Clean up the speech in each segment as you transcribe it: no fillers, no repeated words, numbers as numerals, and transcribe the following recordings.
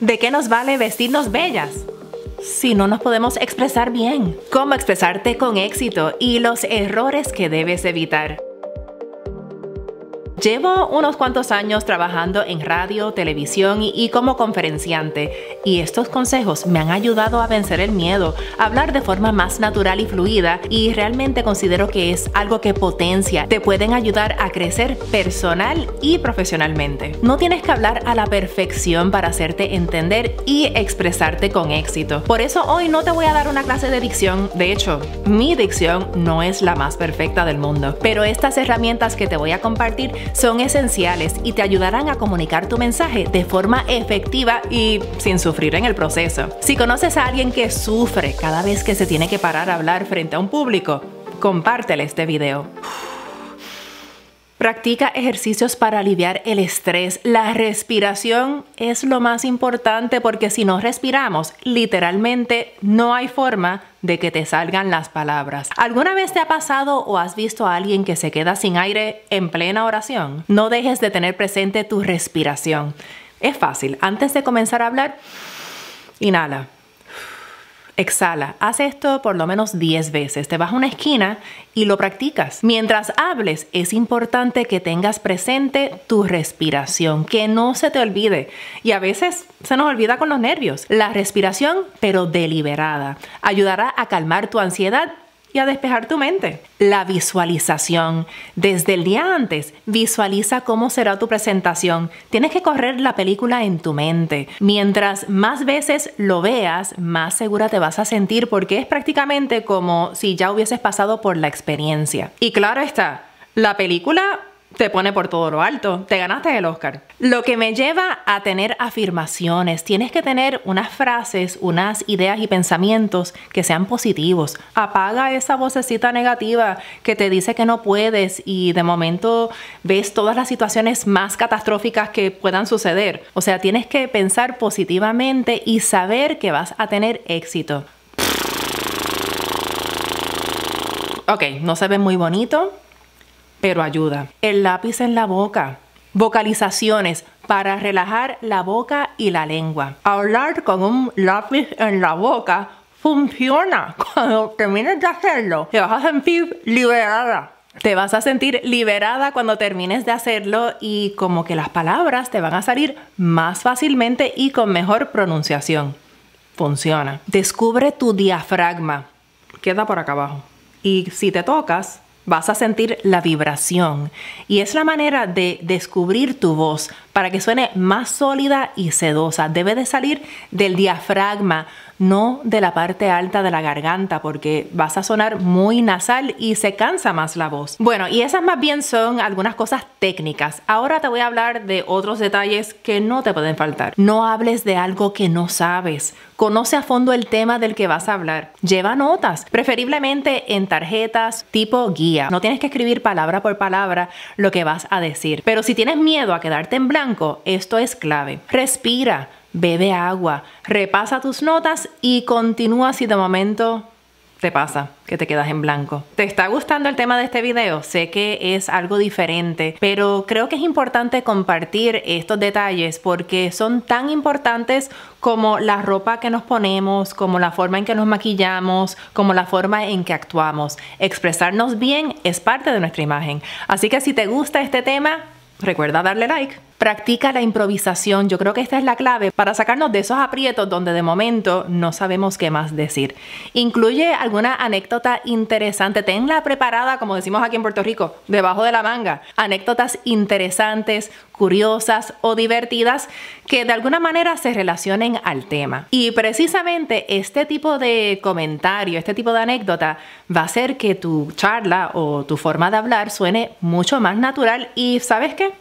¿De qué nos vale vestirnos bellas si no nos podemos expresar bien? ¿Cómo expresarte con éxito y los errores que debes evitar? Llevo unos cuantos años trabajando en radio, televisión y como conferenciante, y estos consejos me han ayudado a vencer el miedo, a hablar de forma más natural y fluida, y realmente considero que es algo que potencia, te pueden ayudar a crecer personal y profesionalmente. No tienes que hablar a la perfección para hacerte entender y expresarte con éxito. Por eso hoy no te voy a dar una clase de dicción, de hecho, mi dicción no es la más perfecta del mundo, pero estas herramientas que te voy a compartir son esenciales y te ayudarán a comunicar tu mensaje de forma efectiva y sin sufrir en el proceso. Si conoces a alguien que sufre cada vez que se tiene que parar a hablar frente a un público, compártele este video. Practica ejercicios para aliviar el estrés. La respiración es lo más importante porque si no respiramos, literalmente no hay forma de que te salgan las palabras. ¿Alguna vez te ha pasado o has visto a alguien que se queda sin aire en plena oración? No dejes de tener presente tu respiración. Es fácil. Antes de comenzar a hablar, inhala. Exhala. Haz esto por lo menos 10 veces. Te vas a una esquina y lo practicas. Mientras hables, es importante que tengas presente tu respiración, que no se te olvide. Y a veces se nos olvida con los nervios. La respiración, pero deliberada, ayudará a calmar tu ansiedad y a despejar tu mente. La visualización. Desde el día antes, visualiza cómo será tu presentación. Tienes que correr la película en tu mente. Mientras más veces lo veas, más segura te vas a sentir porque es prácticamente como si ya hubieses pasado por la experiencia. Y claro está, la película te pone por todo lo alto. Te ganaste el Oscar. Lo que me lleva a tener afirmaciones. Tienes que tener unas frases, unas ideas y pensamientos que sean positivos. Apaga esa vocecita negativa que te dice que no puedes y de momento ves todas las situaciones más catastróficas que puedan suceder. O sea, tienes que pensar positivamente y saber que vas a tener éxito. Ok, no se ve muy bonito, pero ayuda. El lápiz en la boca. Vocalizaciones para relajar la boca y la lengua. Hablar con un lápiz en la boca funciona. Cuando termines de hacerlo, te vas a sentir liberada. Te vas a sentir liberada cuando termines de hacerlo y como que las palabras te van a salir más fácilmente y con mejor pronunciación. Funciona. Descubre tu diafragma. Queda por acá abajo. Y si te tocas, vas a sentir la vibración y es la manera de descubrir tu voz para que suene más sólida y sedosa. Debe de salir del diafragma, no de la parte alta de la garganta porque vas a sonar muy nasal y se cansa más la voz. Bueno, y esas más bien son algunas cosas técnicas. Ahora te voy a hablar de otros detalles que no te pueden faltar. No hables de algo que no sabes. Conoce a fondo el tema del que vas a hablar. Lleva notas, preferiblemente en tarjetas tipo guía. No tienes que escribir palabra por palabra lo que vas a decir. Pero si tienes miedo a quedarte en blanco, esto es clave. Respira, bebe agua, repasa tus notas y continúa si de momento te pasa que te quedas en blanco. ¿Te está gustando el tema de este video? Sé que es algo diferente, pero creo que es importante compartir estos detalles porque son tan importantes como la ropa que nos ponemos, como la forma en que nos maquillamos, como la forma en que actuamos. Expresarnos bien es parte de nuestra imagen. Así que si te gusta este tema, recuerda darle like. Practica la improvisación. Yo creo que esta es la clave para sacarnos de esos aprietos donde de momento no sabemos qué más decir. Incluye alguna anécdota interesante. Tenla preparada, como decimos aquí en Puerto Rico, debajo de la manga. Anécdotas interesantes, curiosas o divertidas que de alguna manera se relacionen al tema. Y precisamente este tipo de comentario, este tipo de anécdota va a hacer que tu charla o tu forma de hablar suene mucho más natural y ¿sabes qué?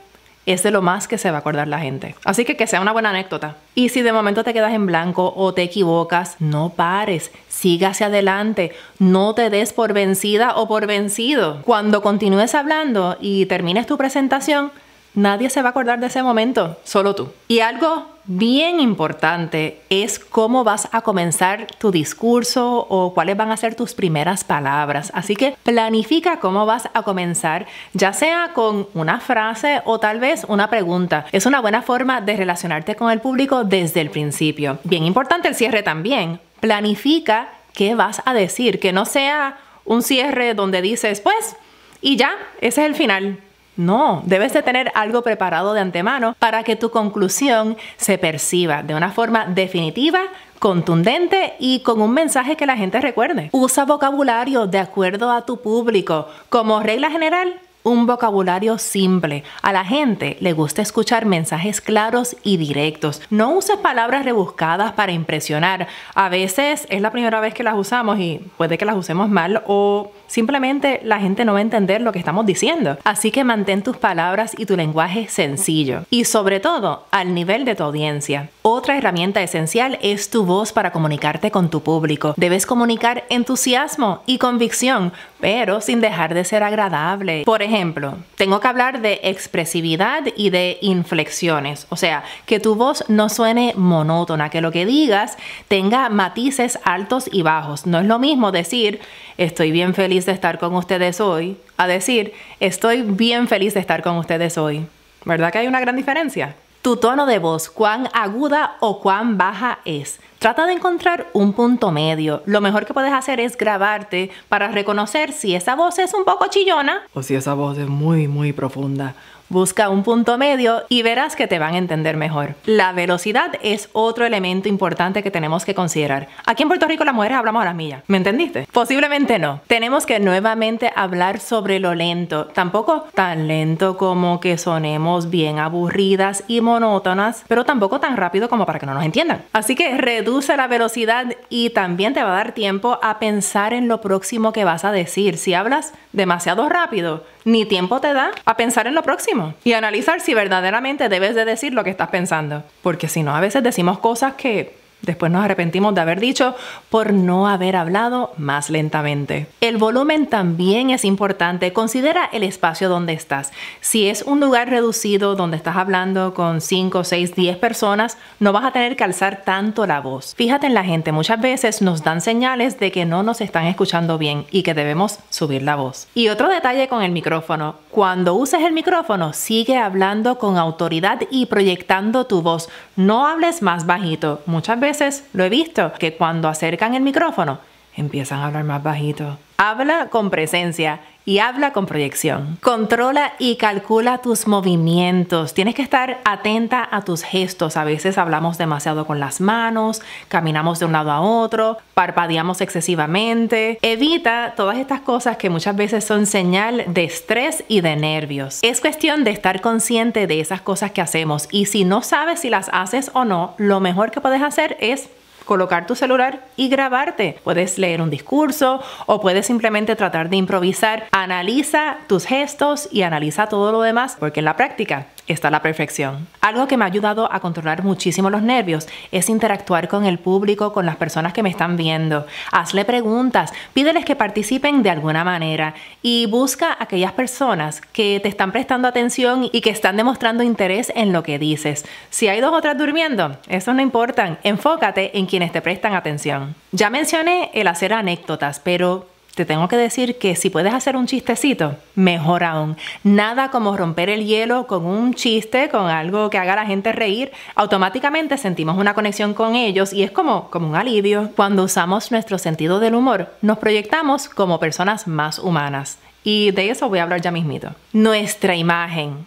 Es de lo más que se va a acordar la gente. Así que sea una buena anécdota. Y si de momento te quedas en blanco o te equivocas, no pares, sigue hacia adelante, no te des por vencida o por vencido. Cuando continúes hablando y termines tu presentación, nadie se va a acordar de ese momento, solo tú. Y algo bien importante es cómo vas a comenzar tu discurso o cuáles van a ser tus primeras palabras. Así que planifica cómo vas a comenzar, ya sea con una frase o tal vez una pregunta. Es una buena forma de relacionarte con el público desde el principio. Bien importante el cierre también. Planifica qué vas a decir, que no sea un cierre donde dices, pues, y ya, ese es el final. No, debes de tener algo preparado de antemano para que tu conclusión se perciba de una forma definitiva, contundente y con un mensaje que la gente recuerde. Usa vocabulario de acuerdo a tu público. Como regla general, un vocabulario simple. A la gente le gusta escuchar mensajes claros y directos. No uses palabras rebuscadas para impresionar. A veces es la primera vez que las usamos y puede que las usemos mal o simplemente la gente no va a entender lo que estamos diciendo. Así que mantén tus palabras y tu lenguaje sencillo y sobre todo al nivel de tu audiencia. Otra herramienta esencial es tu voz para comunicarte con tu público. Debes comunicar entusiasmo y convicción, pero sin dejar de ser agradable. Por ejemplo, tengo que hablar de expresividad y de inflexiones, o sea, que tu voz no suene monótona, que lo que digas tenga matices altos y bajos. No es lo mismo decir, estoy bien feliz de estar con ustedes hoy, a decir, estoy bien feliz de estar con ustedes hoy. ¿Verdad que hay una gran diferencia? Tu tono de voz, cuán aguda o cuán baja es. Trata de encontrar un punto medio. Lo mejor que puedes hacer es grabarte para reconocer si esa voz es un poco chillona o si esa voz es muy, muy profunda. Busca un punto medio y verás que te van a entender mejor. La velocidad es otro elemento importante que tenemos que considerar. Aquí en Puerto Rico las mujeres hablamos a las millas. ¿Me entendiste? Posiblemente no. Tenemos que nuevamente hablar sobre lo lento. Tampoco tan lento como que sonemos bien aburridas y monótonas, pero tampoco tan rápido como para que no nos entiendan. Así que reduce la velocidad y también te va a dar tiempo a pensar en lo próximo que vas a decir. Si hablas demasiado rápido, ni tiempo te da a pensar en lo próximo. Y analizar si verdaderamente debes de decir lo que estás pensando. Porque si no, a veces decimos cosas que después nos arrepentimos de haber dicho por no haber hablado más lentamente. El volumen también es importante. Considera el espacio donde estás. Si es un lugar reducido donde estás hablando con 5, 6, 10 personas, no vas a tener que alzar tanto la voz. Fíjate en la gente. Muchas veces nos dan señales de que no nos están escuchando bien y que debemos subir la voz. Y otro detalle con el micrófono. Cuando uses el micrófono, sigue hablando con autoridad y proyectando tu voz. No hables más bajito. Muchas veces lo he visto, que cuando acercan el micrófono empiezan a hablar más bajito. Habla con presencia y habla con proyección. Controla y calcula tus movimientos. Tienes que estar atenta a tus gestos. A veces hablamos demasiado con las manos, caminamos de un lado a otro, parpadeamos excesivamente. Evita todas estas cosas que muchas veces son señal de estrés y de nervios. Es cuestión de estar consciente de esas cosas que hacemos y si no sabes si las haces o no, lo mejor que puedes hacer es colocar tu celular y grabarte. Puedes leer un discurso o puedes simplemente tratar de improvisar. Analiza tus gestos y analiza todo lo demás, porque en la práctica está la perfección. Algo que me ha ayudado a controlar muchísimo los nervios es interactuar con el público, con las personas que me están viendo. Hazle preguntas, pídeles que participen de alguna manera y busca aquellas personas que te están prestando atención y que están demostrando interés en lo que dices. Si hay dos o tres durmiendo, eso no importa. Enfócate en quienes te prestan atención. Ya mencioné el hacer anécdotas, pero te tengo que decir que si puedes hacer un chistecito, mejor aún. Nada como romper el hielo con un chiste, con algo que haga a la gente reír. Automáticamente sentimos una conexión con ellos y es como un alivio. Cuando usamos nuestro sentido del humor, nos proyectamos como personas más humanas. Y de eso voy a hablar ya mismito. Nuestra imagen,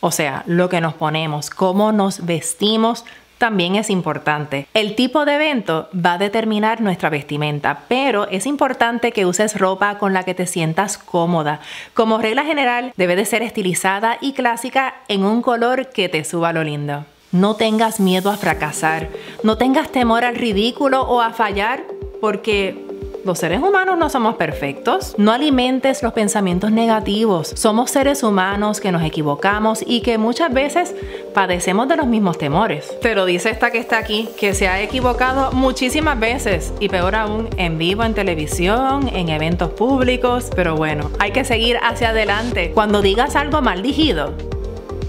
o sea, lo que nos ponemos, cómo nos vestimos, también es importante. El tipo de evento va a determinar nuestra vestimenta, pero es importante que uses ropa con la que te sientas cómoda. Como regla general, debe de ser estilizada y clásica en un color que te suba lo lindo. No tengas miedo a fracasar, no tengas temor al ridículo o a fallar, porque los seres humanos no somos perfectos. No alimentes los pensamientos negativos. Somos seres humanos que nos equivocamos y que muchas veces padecemos de los mismos temores. Te lo dice esta que está aquí, que se ha equivocado muchísimas veces y peor aún en vivo, en televisión, en eventos públicos. Pero bueno, hay que seguir hacia adelante. Cuando digas algo mal dirigido,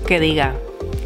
que diga,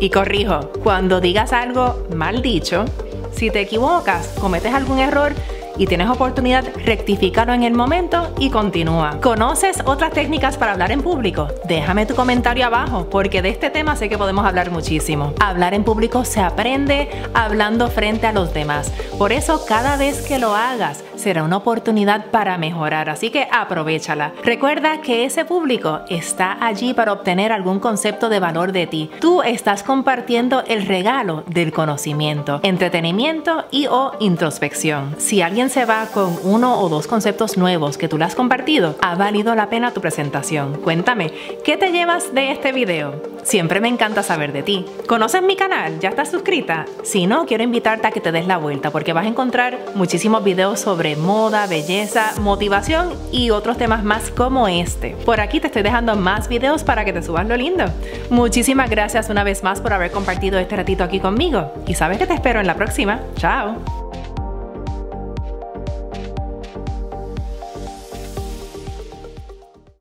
Y corrijo, cuando digas algo mal dicho, si te equivocas, cometes algún error y tienes oportunidad, rectifícalo en el momento y continúa. ¿Conoces otras técnicas para hablar en público? Déjame tu comentario abajo, porque de este tema sé que podemos hablar muchísimo. Hablar en público se aprende hablando frente a los demás. Por eso, cada vez que lo hagas, será una oportunidad para mejorar, así que aprovéchala. Recuerda que ese público está allí para obtener algún concepto de valor de ti. Tú estás compartiendo el regalo del conocimiento, entretenimiento y o introspección. Si alguien se va con uno o dos conceptos nuevos que tú le has compartido, ha valido la pena tu presentación. Cuéntame, ¿qué te llevas de este video? Siempre me encanta saber de ti. ¿Conoces mi canal? ¿Ya estás suscrita? Si no, quiero invitarte a que te des la vuelta, porque vas a encontrar muchísimos videos sobre moda, belleza, motivación y otros temas más como este. Por aquí te estoy dejando más videos para que te subas lo lindo. Muchísimas gracias una vez más por haber compartido este ratito aquí conmigo. Y sabes que te espero en la próxima. ¡Chao!